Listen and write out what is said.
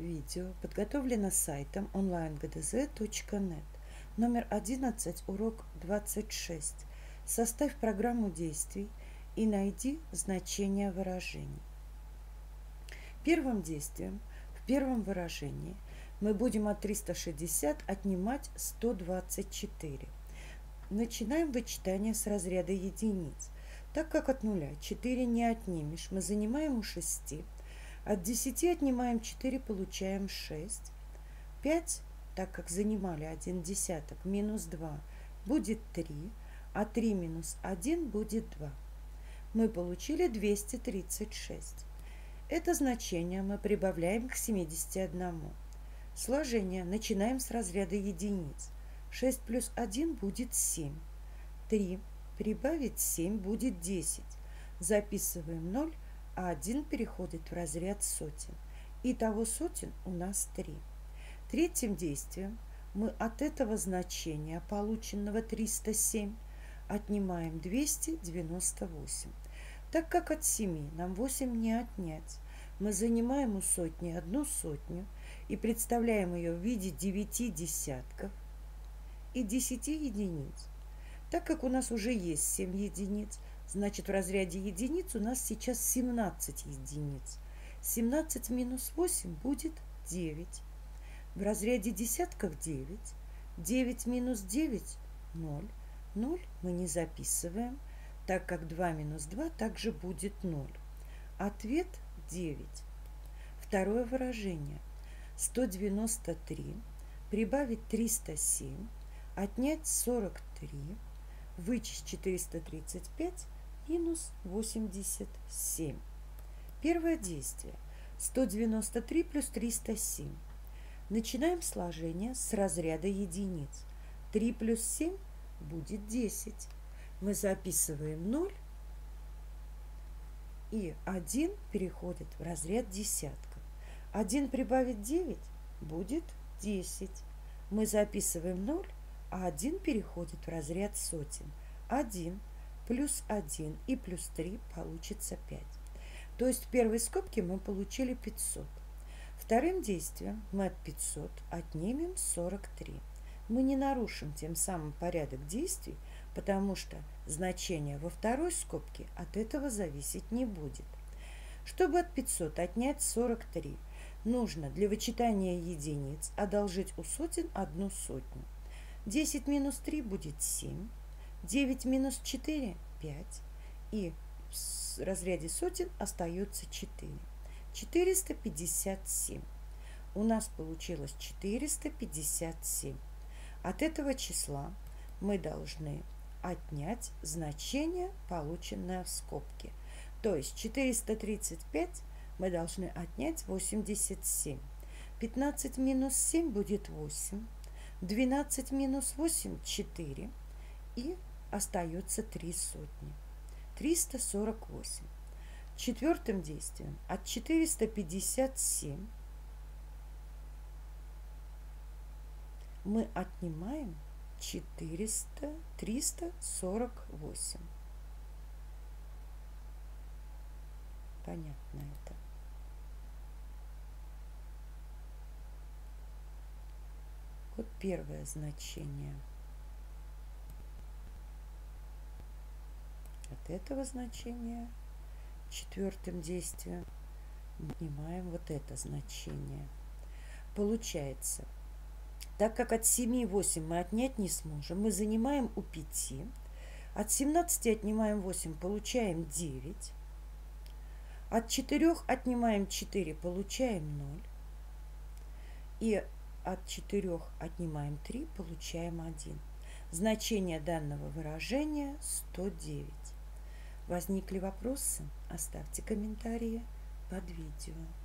видео подготовлено сайтом online-gdz.net. Номер 11, урок 26. Составь программу действий и найди значение выражений. Первым действием, в первом выражении, мы будем от 360 отнимать 124. Начинаем вычитание с разряда единиц. Так как от 0 4 не отнимешь, мы занимаем у 6. От 10 отнимаем 4, получаем 6. 5, так как занимали 1 десяток, минус 2 будет 3, а 3 минус 1 будет 2. Мы получили 236. Это значение мы прибавляем к 71. Сложение начинаем с разряда единиц. 6 плюс 1 будет 7. 3 прибавить 7 будет 10. Записываем 0, а 1 переходит в разряд сотен. Итого сотен у нас 3. Третьим действием мы от этого значения, полученного 307, отнимаем 298. Так как от 7 нам 8 не отнять, мы занимаем у сотни одну сотню и представляем ее в виде 9 десятков и 10 единиц. Так как у нас уже есть 7 единиц, значит в разряде единиц у нас сейчас 17 единиц. 17 минус 8 будет 9. В разряде десятков 9. 9 минус 9 – 0. 0 мы не записываем, так как 2 минус 2 также будет 0. Ответ 9. Второе выражение. 193 прибавить 307, отнять 43, вычесть 435, минус 87. Первое действие. 193 плюс 307. Начинаем сложение с разряда единиц. 3 плюс 7 будет 10. Мы записываем 0, и 1 переходит в разряд десятков. 1 прибавить 9 будет 10. Мы записываем 0, а 1 переходит в разряд сотен. 1 плюс 1 и плюс 3 получится 5. То есть в первой скобке мы получили 500. Вторым действием мы от 500 отнимем 43. Мы не нарушим тем самым порядок действий, потому что значение во второй скобке от этого зависеть не будет. Чтобы от 500 отнять 43, нужно для вычитания единиц одолжить у сотен одну сотню. 10 минус 3 будет 7, 9 минус 4 – 5, и в разряде сотен остается 4. 457. У нас получилось 457. От этого числа мы должны отнять значение, полученное в скобке. То есть 435 мы должны отнять 87. 15 минус 7 будет 8. 12 минус 8 – 4. И остается 3 сотни. 348. Четвертым действием от 457 мы отнимаем 348. Понятно это. Вот первое значение. От этого значения четвертым действием отнимаем вот это значение. Получается, так как от 7 8 мы отнять не сможем, мы занимаем у 5. От 17 отнимаем 8, получаем 9. От 4 отнимаем 4, получаем 0. И от 4 отнимаем 3, получаем 1. Значение данного выражения 109. Возникли вопросы? Оставьте комментарии под видео.